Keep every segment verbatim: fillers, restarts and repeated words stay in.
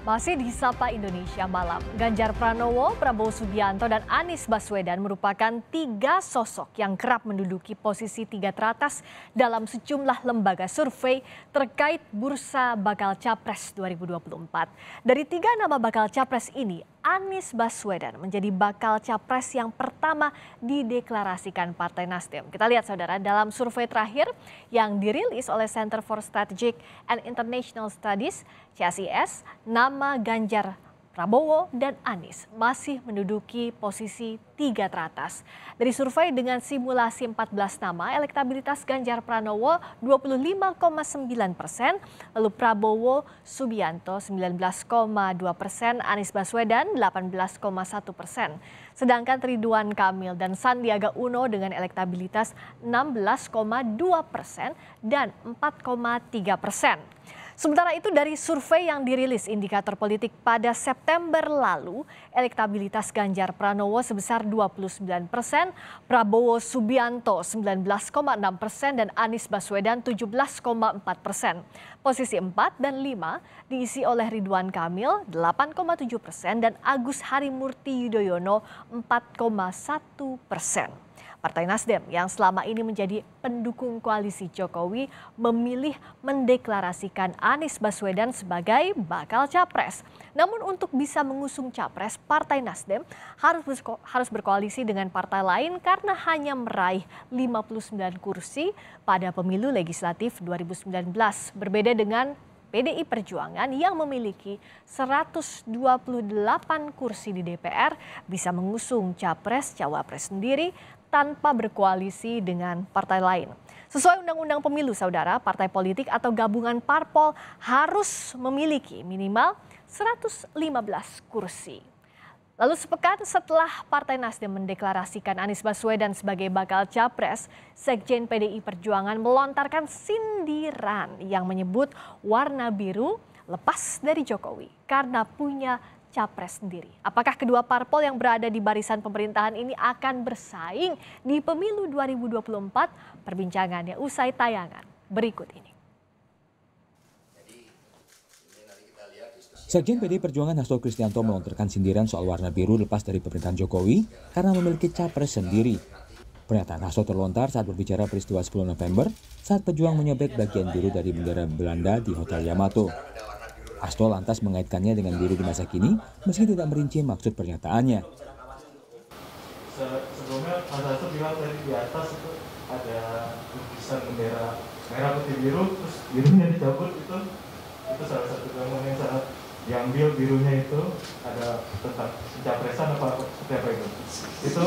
Masih di Sapa Indonesia Malam, Ganjar Pranowo, Prabowo Subianto, dan Anies Baswedan merupakan tiga sosok yang kerap menduduki posisi tiga teratas dalam sejumlah lembaga survei terkait bursa bakal capres dua ribu dua puluh empat. Dari tiga nama bakal capres ini, Anies Baswedan menjadi bakal capres yang pertama dideklarasikan Partai Nasdem. Kita lihat saudara, dalam survei terakhir yang dirilis oleh Center for Strategic and International Studies, C S I S, nama Ganjar, Prabowo, dan Anies masih menduduki posisi tiga teratas. Dari survei dengan simulasi empat belas nama, elektabilitas Ganjar Pranowo dua puluh lima koma sembilan persen, lalu Prabowo Subianto sembilan belas koma dua persen, Anies Baswedan delapan belas koma satu persen. Sedangkan Ridwan Kamil dan Sandiaga Uno dengan elektabilitas enam belas koma dua persen dan empat koma tiga persen. Sementara itu dari survei yang dirilis Indikator Politik pada September lalu, elektabilitas Ganjar Pranowo sebesar dua puluh sembilan persen, Prabowo Subianto sembilan belas koma enam persen, dan Anies Baswedan tujuh belas koma empat persen. Posisi empat dan lima diisi oleh Ridwan Kamil delapan koma tujuh persen dan Agus Harimurti Yudhoyono empat koma satu persen. Partai Nasdem yang selama ini menjadi pendukung koalisi Jokowi memilih mendeklarasikan Anies Baswedan sebagai bakal capres. Namun untuk bisa mengusung capres, Partai Nasdem harus berko- harus berkoalisi dengan partai lain karena hanya meraih lima puluh sembilan kursi pada pemilu legislatif dua ribu sembilan belas. Berbeda dengan P D I Perjuangan yang memiliki seratus dua puluh delapan kursi di D P R bisa mengusung capres-cawapres sendiri tanpa berkoalisi dengan partai lain. Sesuai Undang-Undang Pemilu, saudara, partai politik atau gabungan parpol harus memiliki minimal seratus lima belas kursi. Lalu sepekan setelah Partai Nasdem mendeklarasikan Anies Baswedan sebagai bakal capres, Sekjen P D I Perjuangan melontarkan sindiran yang menyebut warna biru lepas dari Jokowi karena punya capres sendiri. Apakah kedua parpol yang berada di barisan pemerintahan ini akan bersaing di pemilu dua ribu dua puluh empat? Perbincangannya usai tayangan berikut ini. Sekjen P D I Perjuangan Hasto Kristiyanto melontarkan sindiran soal warna biru lepas dari pemerintahan Jokowi karena memiliki capres sendiri. Pernyataan Hasto terlontar saat berbicara peristiwa sepuluh November saat pejuang menyobek bagian biru dari bendera Belanda di Hotel Yamato. Hasto lantas mengaitkannya dengan biru di masa kini meski tidak merinci maksud pernyataannya. Sebelumnya Mas Hasto bilang tadi di atas itu ada lukisan bendera merah putih biru, terus birunya dicabut, itu itu salah satu gambar yang sangat diambil, birunya itu ada tentang pencapresan apa seperti apa itu? Itu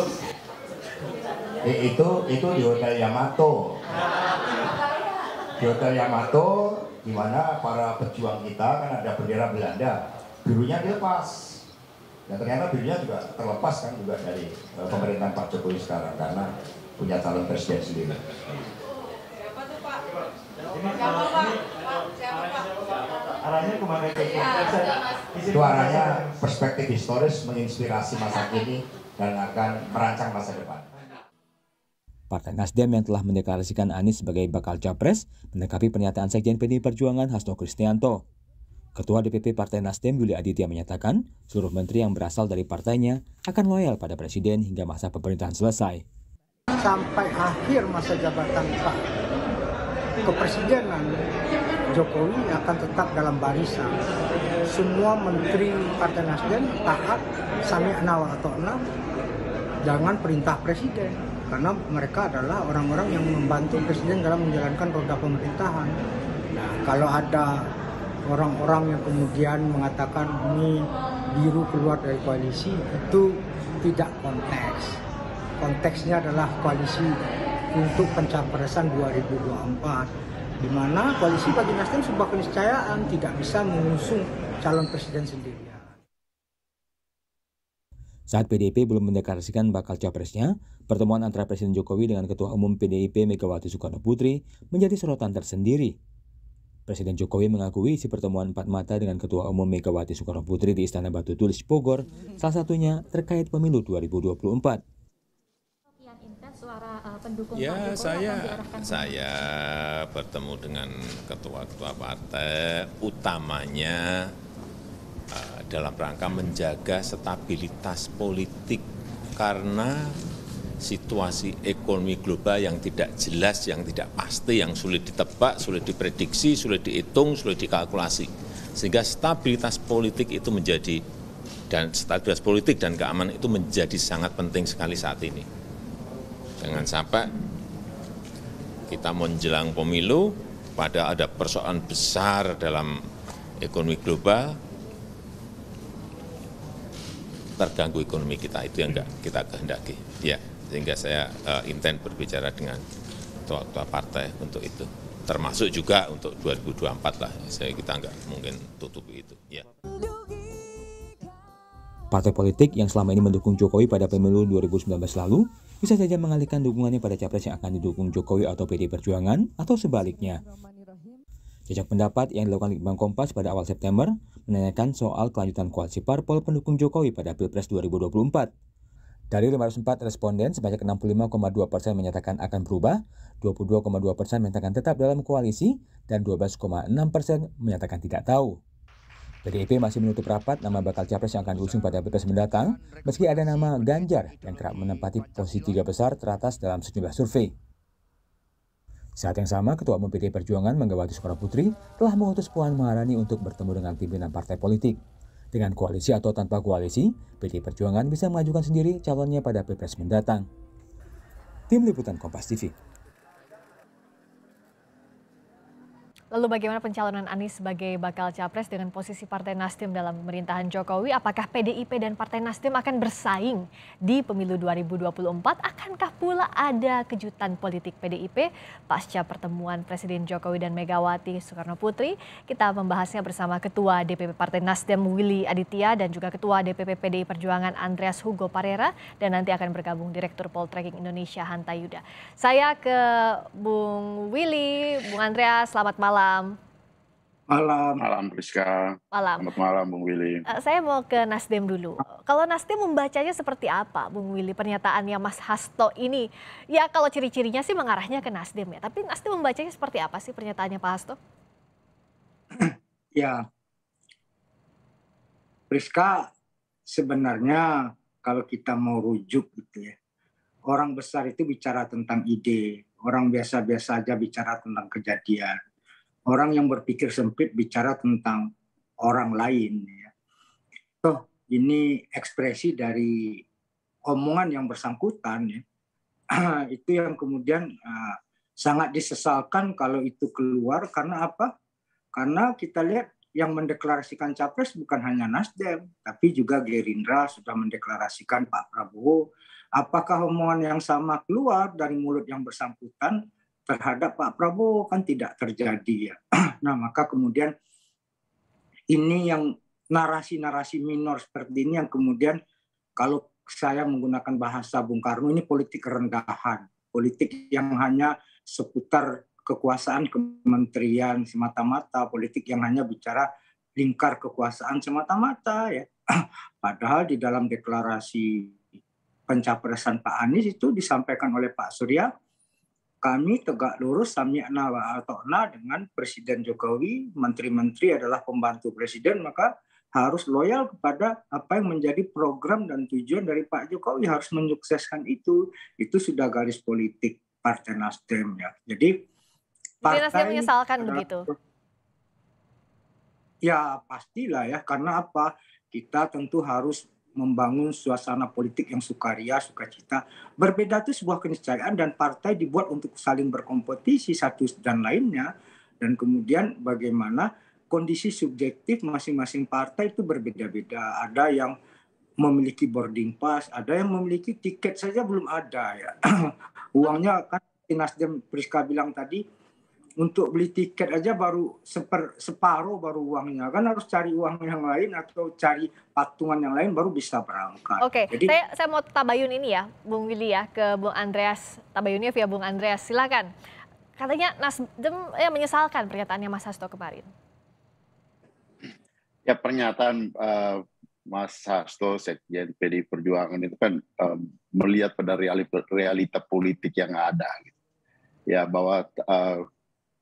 eh, itu itu di Hotel Yamato. Di Hotel Yamato di mana para pejuang kita kan ada bendera Belanda. Birunya dilepas. Dan ternyata birunya juga terlepas kan juga dari uh, pemerintahan Pak Jokowi sekarang karena punya calon presiden sendiri. Siapa tuh, Pak? Siapa, Pak? Siapa, Pak? Arahnya kemana itu? Suaranya perspektif historis menginspirasi masa kini dan akan merancang masa depan. Partai Nasdem yang telah mendeklarasikan Anies sebagai bakal capres menanggapi pernyataan Sekjen P D I Perjuangan Hasto Kristiyanto. Ketua D P P Partai Nasdem Willy Aditya menyatakan seluruh menteri yang berasal dari partainya akan loyal pada presiden hingga masa pemerintahan selesai. Sampai akhir masa jabatan Pak Kepresidenan, Jokowi akan tetap dalam barisan. Semua menteri Partai Nasdem taat sami'na wa ata'na dengan perintah presiden, karena mereka adalah orang-orang yang membantu presiden dalam menjalankan roda pemerintahan. Nah, kalau ada orang-orang yang kemudian mengatakan ini biru keluar dari koalisi, itu tidak konteks. Konteksnya adalah koalisi untuk pencapresan dua ribu dua puluh empat, di mana koalisi bagi Nasdem sebuah keniscayaan, tidak bisa mengusung calon presiden sendirian. Saat P D I P belum mendeklarasikan bakal capresnya, pertemuan antara Presiden Jokowi dengan Ketua Umum P D I P Megawati Soekarno Putri menjadi sorotan tersendiri. Presiden Jokowi mengakui isi pertemuan empat mata dengan Ketua Umum Megawati Soekarno Putri di Istana Batutulis, Bogor, salah satunya terkait pemilu dua ribu dua puluh empat. Ya, saya saya bertemu dengan ketua-ketua partai, utamanya dalam rangka menjaga stabilitas politik karena situasi ekonomi global yang tidak jelas, yang tidak pasti, yang sulit ditebak, sulit diprediksi, sulit dihitung, sulit dikalkulasi. Sehingga stabilitas politik itu menjadi dan stabilitas politik dan keamanan itu menjadi sangat penting sekali saat ini. Jangan sampai kita menjelang pemilu, padahal ada persoalan besar dalam ekonomi global, terganggu ekonomi kita, itu yang enggak kita kehendaki. Ya, sehingga saya uh, intent berbicara dengan ketua-ketua partai untuk itu. Termasuk juga untuk dua ribu dua puluh empat lah, saya kita enggak mungkin tutupi itu. Ya. Partai politik yang selama ini mendukung Jokowi pada pemilu dua ribu sembilan belas lalu, bisa saja mengalihkan dukungannya pada capres yang akan didukung Jokowi atau P D I Perjuangan, atau sebaliknya. Jejak pendapat yang dilakukan Litbang Kompas pada awal September menanyakan soal kelanjutan koalisi parpol pendukung Jokowi pada Pilpres dua ribu dua puluh empat. Dari lima ratus empat responden, sebanyak enam puluh lima koma dua persen menyatakan akan berubah, dua puluh dua koma dua persen menyatakan tetap dalam koalisi, dan dua belas koma enam persen menyatakan tidak tahu. P D I P masih menutup rapat nama bakal capres yang akan diusung pada Pilpres mendatang, meski ada nama Ganjar yang kerap menempati posisi tiga besar teratas dalam sejumlah survei. Saat yang sama, Ketua Umum P D I Perjuangan Megawati Soekarno Putri telah mengutus Puan Maharani untuk bertemu dengan pimpinan partai politik. Dengan koalisi atau tanpa koalisi, P D I Perjuangan bisa mengajukan sendiri calonnya pada Pilpres mendatang. Tim Liputan Kompas T V. Lalu bagaimana pencalonan Anies sebagai bakal capres dengan posisi Partai Nasdem dalam pemerintahan Jokowi? Apakah P D I P dan Partai Nasdem akan bersaing di pemilu dua ribu dua puluh empat? Akankah pula ada kejutan politik P D I P pasca pertemuan Presiden Jokowi dan Megawati Soekarno Putri? Kita membahasnya bersama Ketua D P P Partai Nasdem Willy Aditya dan juga Ketua D P P P D I Perjuangan Andreas Hugo Parera, dan nanti akan bergabung Direktur Poltreking Indonesia Hanta Yuda. Saya ke Bung Willy, Bung Andreas, selamat malam. Malam. Malam. Malam, Priska. Malam. Selamat malam, Bung Willy. Uh, saya mau ke Nasdem dulu. Kalau Nasdem membacanya seperti apa, Bung Willy, pernyataannya Mas Hasto ini? Ya, kalau ciri-cirinya sih mengarahnya ke Nasdem ya. Tapi Nasdem membacanya seperti apa sih pernyataannya Pak Hasto? Ya, Priska, sebenarnya kalau kita mau rujuk gitu ya, orang besar itu bicara tentang ide, orang biasa-biasa aja bicara tentang kejadian. Orang yang berpikir sempit bicara tentang orang lain. Toh ini ekspresi dari omongan yang bersangkutan. Ya. Itu yang kemudian uh, sangat disesalkan kalau itu keluar. Karena apa? Karena kita lihat yang mendeklarasikan capres bukan hanya Nasdem, tapi juga Gerindra sudah mendeklarasikan Pak Prabowo. Apakah omongan yang sama keluar dari mulut yang bersangkutan terhadap Pak Prabowo? Kan tidak terjadi ya. Nah, maka kemudian ini yang narasi-narasi minor seperti ini yang kemudian kalau saya menggunakan bahasa Bung Karno ini politik rendahan, politik yang hanya seputar kekuasaan kementerian semata-mata, politik yang hanya bicara lingkar kekuasaan semata-mata ya. Padahal di dalam deklarasi pencapresan Pak Anies itu disampaikan oleh Pak Surya, kami tegak lurus samyakna wa ata'na dengan Presiden Jokowi, menteri-menteri adalah pembantu Presiden, maka harus loyal kepada apa yang menjadi program dan tujuan dari Pak Jokowi, harus menyukseskan itu. Itu sudah garis politik Partai Nasdem ya. Jadi partai Nasdem menyesalkan adalah, begitu. Ya pastilah ya, karena apa? Kita tentu harus membangun suasana politik yang sukaria, sukacita. Berbeda itu sebuah keniscayaan dan partai dibuat untuk saling berkompetisi satu dan lainnya. Dan kemudian bagaimana kondisi subjektif masing-masing partai itu berbeda-beda. Ada yang memiliki boarding pass, ada yang memiliki tiket saja belum ada ya. Uangnya kan Nasdem Priska bilang tadi, untuk beli tiket aja baru seper, separuh baru uangnya. Kan harus cari uang yang lain atau cari patungan yang lain baru bisa berangkat. Oke, okay. saya, saya mau tabayun ini ya, Bung Willy ya, ke Bung Andreas. Tabayunnya via Bung Andreas, silakan. Katanya Nasdem ya, menyesalkan pernyataannya Mas Hasto kemarin. Ya, pernyataan uh, Mas Hasto, Sekjen P D I Perjuangan itu kan uh, melihat pada realita, realita politik yang ada. Gitu. Ya, bahwa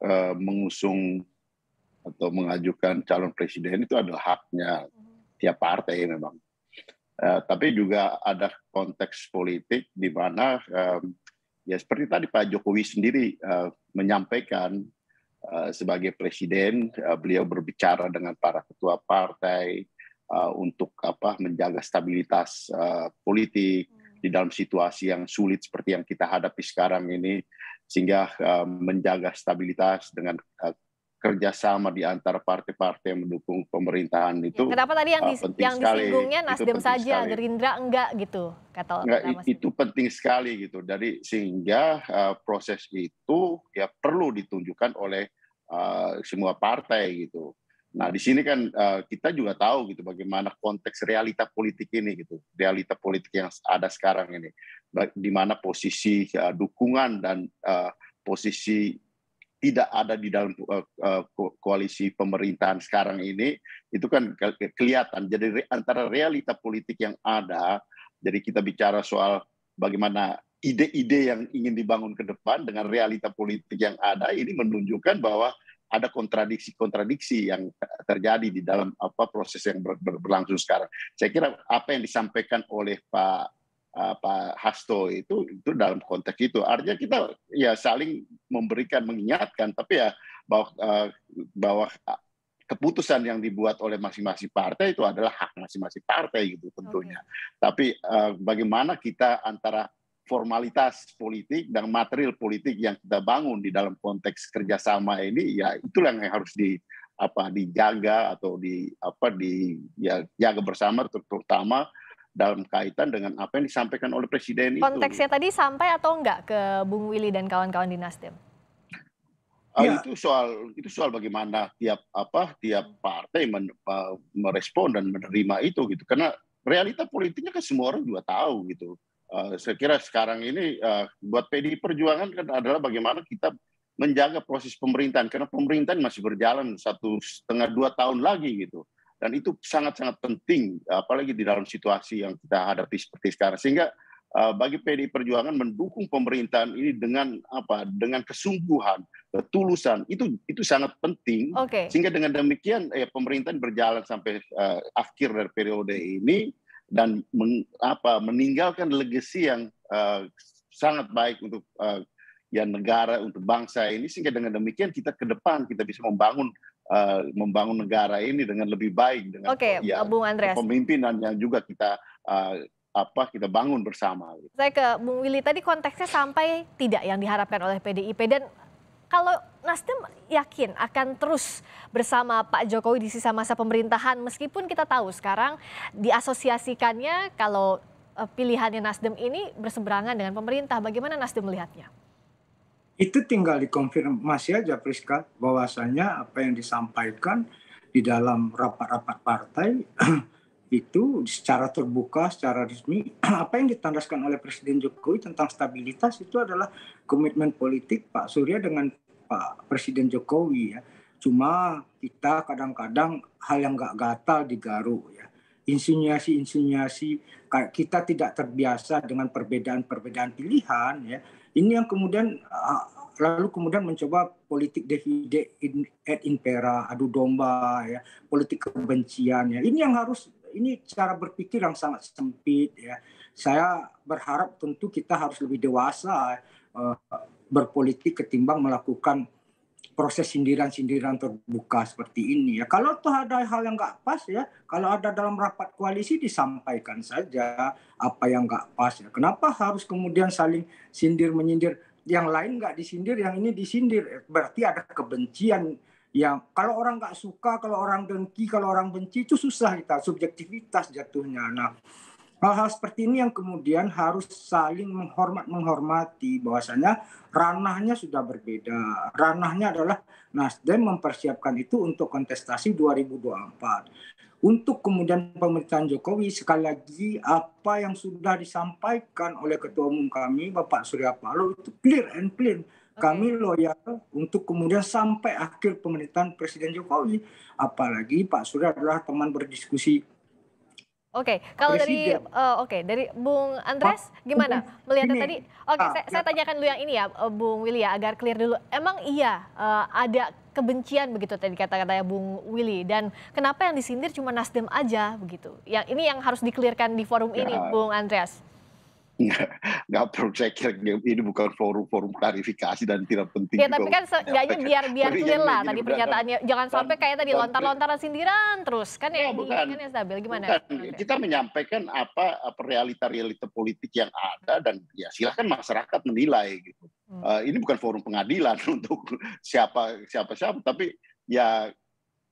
Uh, mengusung atau mengajukan calon presiden itu adalah haknya. tiap partai memang. Uh, tapi juga ada konteks politik di mana uh, ya seperti tadi Pak Jokowi sendiri uh, menyampaikan uh, sebagai presiden uh, beliau berbicara dengan para ketua partai uh, untuk apa menjaga stabilitas uh, politik di dalam situasi yang sulit seperti yang kita hadapi sekarang ini, sehingga uh, menjaga stabilitas dengan uh, kerjasama di antara partai-partai yang mendukung pemerintahan itu. Kenapa tadi yang, dis, yang disinggungnya Nasdem saja, Gerindra enggak gitu? Kata enggak, kata Mas itu Bim. Penting sekali gitu. Jadi sehingga uh, proses itu ya perlu ditunjukkan oleh uh, semua partai gitu. Nah di sini kan uh, kita juga tahu gitu bagaimana konteks realita politik ini gitu, realita politik yang ada sekarang ini, di mana posisi uh, dukungan dan uh, posisi tidak ada di dalam koalisi pemerintahan sekarang ini, itu kan kelihatan. Jadi antara realita politik yang ada, jadi kita bicara soal bagaimana ide-ide yang ingin dibangun ke depan dengan realita politik yang ada, ini menunjukkan bahwa ada kontradiksi-kontradiksi yang terjadi di dalam apa proses yang ber, ber, berlangsung sekarang. Saya kira apa yang disampaikan oleh Pak Pak Hasto itu itu dalam konteks itu, artinya kita ya saling memberikan mengingatkan, tapi ya bahwa bahwa keputusan yang dibuat oleh masing-masing partai itu adalah hak masing-masing partai gitu tentunya. Okay. Tapi bagaimana kita antara formalitas politik dan material politik yang kita bangun di dalam konteks kerjasama ini, ya itulah yang harus di apa dijaga atau di apa di ya jaga bersama, terutama dalam kaitan dengan apa yang disampaikan oleh Presiden. Konteksnya itu. Konteksnya tadi sampai atau enggak ke Bung Willy dan kawan-kawan di Nasdem? Uh, ya. Itu soal itu soal bagaimana tiap apa tiap partai men, uh, merespon dan menerima itu gitu. Karena realita politiknya kan semua orang juga tahu gitu. Uh, saya kira sekarang ini uh, buat P D I Perjuangan kan adalah bagaimana kita menjaga proses pemerintahan, karena pemerintahan masih berjalan satu setengah dua tahun lagi gitu. Dan itu sangat-sangat penting, apalagi di dalam situasi yang kita hadapi seperti sekarang. Sehingga uh, bagi P D I Perjuangan mendukung pemerintahan ini dengan apa? Dengan kesungguhan, ketulusan, itu itu sangat penting. Okay. Sehingga dengan demikian ya, pemerintahan berjalan sampai uh, akhir dari periode ini dan men, apa? meninggalkan legasi yang uh, sangat baik untuk uh, ya, negara, untuk bangsa ini. Sehingga dengan demikian kita ke depan kita bisa membangun. Uh, membangun negara ini dengan lebih baik dengan okay, ya, Bung Andreas, pemimpinan yang juga kita uh, apa kita bangun bersama. Saya ke Bung Willy, tadi konteksnya sampai tidak yang diharapkan oleh P D I P, dan kalau Nasdem yakin akan terus bersama Pak Jokowi di sisa masa pemerintahan, meskipun kita tahu sekarang diasosiasikannya kalau pilihannya Nasdem ini berseberangan dengan pemerintah, bagaimana Nasdem melihatnya? Itu tinggal dikonfirmasi aja Priska, bahwasanya apa yang disampaikan di dalam rapat-rapat partai itu secara terbuka, secara resmi, apa yang ditandaskan oleh Presiden Jokowi tentang stabilitas itu adalah komitmen politik Pak Surya dengan Pak Presiden Jokowi ya. Cuma kita kadang-kadang hal yang gak gatal digaruk ya. Insinuasi-insinuasi kayak kita tidak terbiasa dengan perbedaan-perbedaan pilihan ya. Ini yang kemudian lalu kemudian mencoba politik divide et impera, adu domba ya, politik kebencian ya. Ini yang harus, ini cara berpikir yang sangat sempit ya. Saya berharap tentu kita harus lebih dewasa uh, berpolitik ketimbang melakukan proses sindiran-sindiran terbuka seperti ini ya. Kalau tuh ada hal yang nggak pas ya, kalau ada dalam rapat koalisi disampaikan saja apa yang nggak pas ya. Kenapa harus kemudian saling sindir menyindir, yang lain nggak disindir, yang ini disindir, berarti ada kebencian. Yang kalau orang nggak suka, kalau orang dengki, kalau orang benci itu susah kita subjektivitas jatuhnya. Nah hal-hal seperti ini yang kemudian harus saling menghormat menghormati, bahwasanya ranahnya sudah berbeda. Ranahnya adalah Nasdem mempersiapkan itu untuk kontestasi dua ribu dua puluh empat. Untuk kemudian pemerintahan Jokowi, sekali lagi apa yang sudah disampaikan oleh Ketua Umum kami Bapak Surya Paloh itu clear and clean. Kami loyal untuk kemudian sampai akhir pemerintahan Presiden Jokowi. Apalagi Pak Surya adalah teman berdiskusi. Oke, okay. Kalau dari uh, oke okay. dari Bung Andreas gimana melihatnya tadi? Oke, okay, saya, saya tanyakan dulu yang ini ya, Bung Willy ya, agar clear dulu. Emang iya uh, ada kebencian begitu tadi kata-katanya Bung Willy, dan kenapa yang disindir cuma Nasdem aja begitu? Yang ini yang harus dikelirkan di forum ya. Ini, Bung Andreas. Nggak perlu, saya kira ini bukan forum-forum klarifikasi dan tidak penting. Ya, tapi kan seenggaknya biar-biar clear lah tadi pernyataannya. Jangan sampai kayak tadi lontar-lontaran sindiran terus. Kan ya, yang stabil gimana? Bukan. Kita menyampaikan apa, apa realita-realita politik yang ada dan ya silahkan masyarakat menilai gitu. Hmm. Uh, ini bukan forum pengadilan untuk siapa-siapa, tapi ya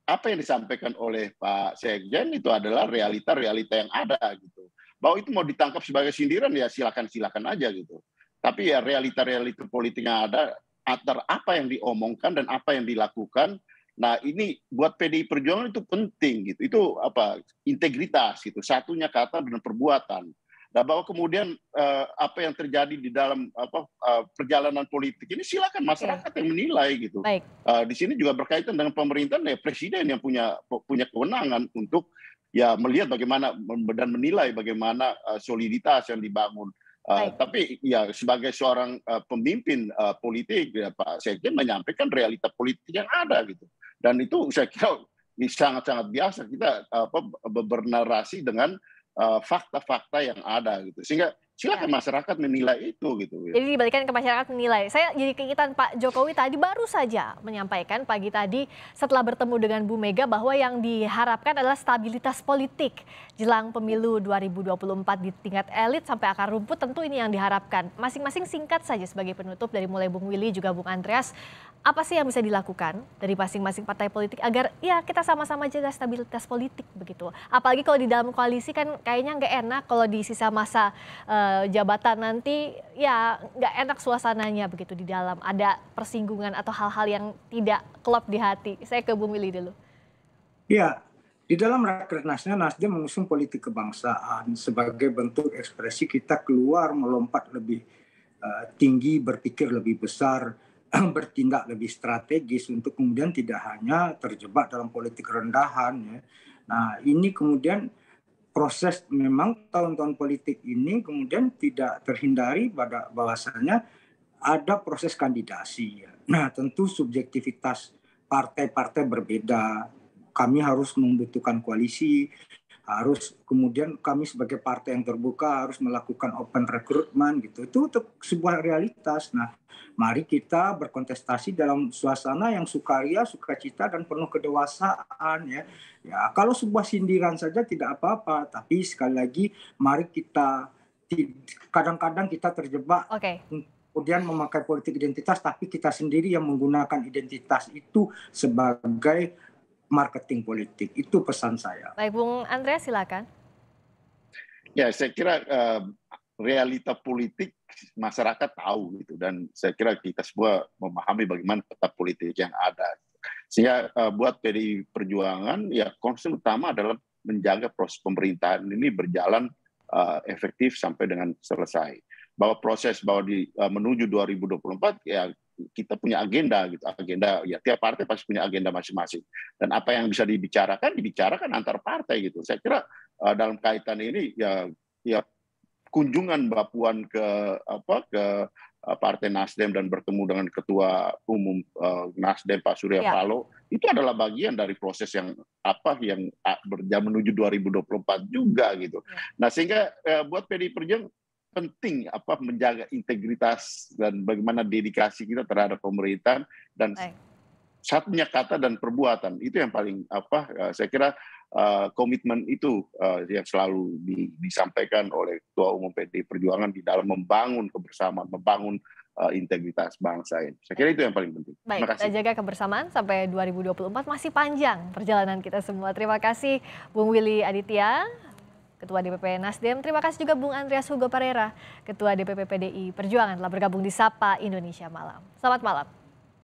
apa yang disampaikan oleh Pak Sekjen itu adalah realita-realita yang ada gitu. Bahwa itu mau ditangkap sebagai sindiran ya silakan-silakan aja gitu. Tapi ya realita-realita politik yang ada antara apa yang diomongkan dan apa yang dilakukan. Nah, ini buat P D I Perjuangan itu penting gitu. Itu apa? Integritas gitu. Satunya kata dan perbuatan. Nah, bahwa kemudian eh, apa yang terjadi di dalam apa eh, perjalanan politik ini silakan masyarakat yang menilai gitu. Baik. Eh, di sini juga berkaitan dengan pemerintahan ya presiden yang punya punya kewenangan untuk ya melihat bagaimana dan menilai bagaimana uh, soliditas yang dibangun. Uh, tapi ya sebagai seorang uh, pemimpin uh, politik ya, Pak Sekjen menyampaikan realita politik yang ada gitu. Dan itu saya kira sangat-sangat biasa kita apa uh, bernarasi dengan fakta-fakta uh, yang ada gitu. Sehingga silakan ya. Masyarakat menilai itu gitu. Jadi dibalikan ke masyarakat menilai. Saya jadi keingetan Pak Jokowi tadi baru saja menyampaikan pagi tadi setelah bertemu dengan Bu Mega bahwa yang diharapkan adalah stabilitas politik jelang pemilu dua ribu dua puluh empat di tingkat elit sampai akar rumput, tentu ini yang diharapkan. Masing-masing singkat saja sebagai penutup dari mulai Bung Willy juga Bung Andreas, apa sih yang bisa dilakukan dari masing-masing partai politik agar ya kita sama-sama jaga stabilitas politik begitu. Apalagi kalau di dalam koalisi kan kayaknya nggak enak kalau di sisa masa uh, jabatan nanti ya nggak enak suasananya begitu di dalam. Ada persinggungan atau hal-hal yang tidak klop di hati. Saya ke Bung Willy dulu. Ya, di dalam Rakernasnya Nasdem mengusung politik kebangsaan sebagai bentuk ekspresi kita keluar melompat lebih uh, tinggi, berpikir lebih besar, bertindak lebih strategis untuk kemudian tidak hanya terjebak dalam politik rendahan. Ya. Nah, ini kemudian proses memang tahun-tahun politik ini kemudian tidak terhindari pada bahwasannya ada proses kandidasi. Nah, tentu subjektivitas partai-partai berbeda. Kami harus membutuhkan koalisi, harus kemudian kami sebagai partai yang terbuka harus melakukan open recruitment gitu. Itu untuk sebuah realitas. Nah, mari kita berkontestasi dalam suasana yang sukaria, sukacita dan penuh kedewasaan ya. Ya, kalau sebuah sindiran saja tidak apa-apa, tapi sekali lagi mari kita kadang-kadang kita terjebak. Oke. Okay. Kemudian memakai politik identitas tapi kita sendiri yang menggunakan identitas itu sebagai marketing politik. Itu pesan saya. Baik, Bung Andreas silakan. Ya, saya kira uh, realita politik masyarakat tahu gitu dan saya kira kita semua memahami bagaimana peta politik yang ada. Sehingga uh, buat P D I Perjuangan ya concern utama adalah menjaga proses pemerintahan ini berjalan uh, efektif sampai dengan selesai. Bahwa proses bahwa di uh, menuju dua ribu dua puluh empat ya kita punya agenda gitu, agenda ya tiap partai pasti punya agenda masing-masing dan apa yang bisa dibicarakan dibicarakan antar partai gitu. Saya kira uh, dalam kaitan ini ya ya kunjungan Mbak Puan ke apa ke uh, Partai Nasdem dan bertemu dengan Ketua Umum uh, Nasdem Pak Surya ya. Paloh itu adalah bagian dari proses yang apa yang berjalan menuju dua ribu dua puluh empat juga gitu. Ya. Nah, sehingga uh, buat P D I Perjuangan penting apa menjaga integritas dan bagaimana dedikasi kita terhadap pemerintahan dan Baik. Satunya kata dan perbuatan itu yang paling apa saya kira uh, komitmen itu uh, yang selalu di, disampaikan oleh Ketua Umum P D I Perjuangan di dalam membangun kebersamaan, membangun uh, integritas bangsa ini. Saya kira Baik. Itu yang paling penting. Baik, terima kasih. Kita jaga kebersamaan sampai dua ribu dua puluh empat masih panjang perjalanan kita semua. Terima kasih Bung Willy Aditya, Ketua D P P Nasdem. Terima kasih juga Bung Andreas Hugo Parera, Ketua D P P P D I Perjuangan telah bergabung di Sapa Indonesia Malam. Selamat malam.